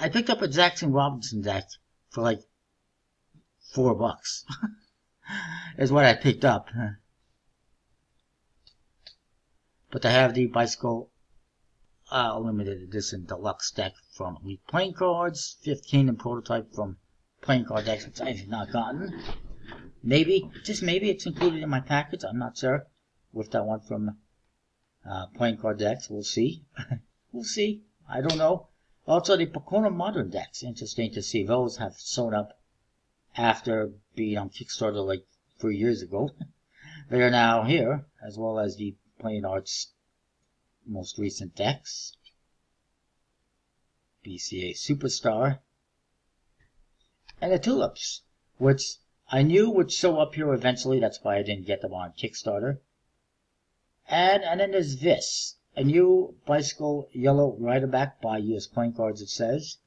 a Jackson Robinson deck for like $4 is what I picked up. But they have the bicycle limited edition deluxe deck from Elite Playing Cards, 15 and prototype from Playing Card Decks, which I have not gotten. Maybe, just maybe, it's included in my package. I'm not sure with that one from Playing Card Decks. We'll see. We'll see. I don't know. Also, the Bocopo Modern decks. Interesting to see those have sewn up after being on Kickstarter like 3 years ago. They are now here, as well as the Plain Arts most recent decks. BCA Superstar. And the Tulips, which I knew would show up here eventually. That's why I didn't get them on Kickstarter. And then there's this. A new bicycle yellow riderback by US Playing Cards, it says.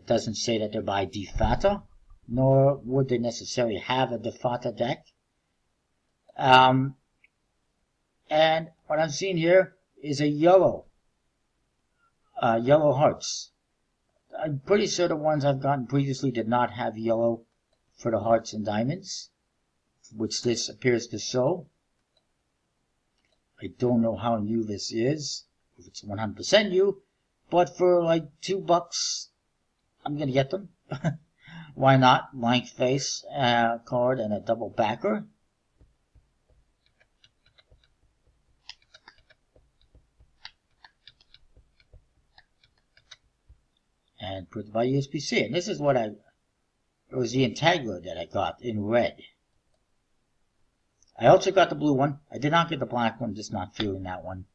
It doesn't say that they're by DeFata, nor would they necessarily have a DeFata deck. And what I'm seeing here is a yellow hearts. I'm pretty sure the ones I've gotten previously did not have yellow for the hearts and diamonds, which this appears to show. I don't know how new this is, if it's 100% new, but for like $2, I'm going to get them. Why not? Blank face card and a double backer. And put by ESPC. And this is what it was the Entangler that I got in red. I also got the blue one. I did not get the black one, just not feeling that one.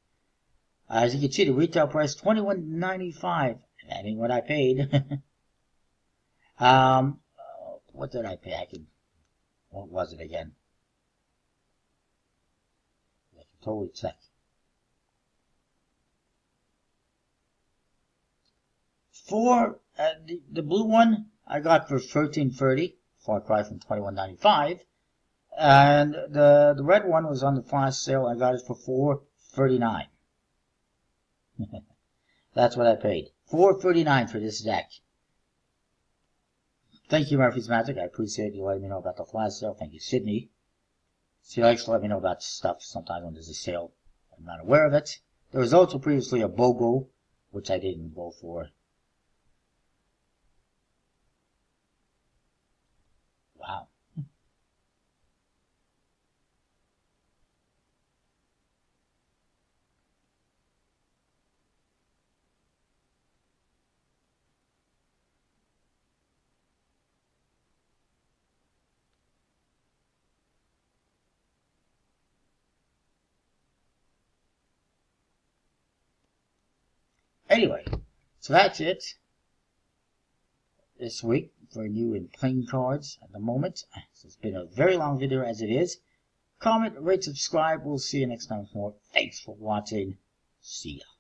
As you can see, the retail price $21.95. That ain't what I paid. What did I pay? What was it again? I can totally check. The blue one I got for $13.30, far cry from $21.95, and the red one was on the flash sale. I got it for $4.39. That's what I paid, $4.39 for this deck. Thank you, Murphy's Magic. I appreciate you letting me know about the flash sale. Thank you, Sydney. She likes to let me know about stuff sometimes when there's a sale. I'm not aware of it. There was also previously a BOGO, which I didn't go for. Wow. Anyway, so that's it this week for new and playing cards at the moment. So it's been a very long video as it is. Comment, rate, subscribe. We'll see you next time for more. Thanks for watching. See ya.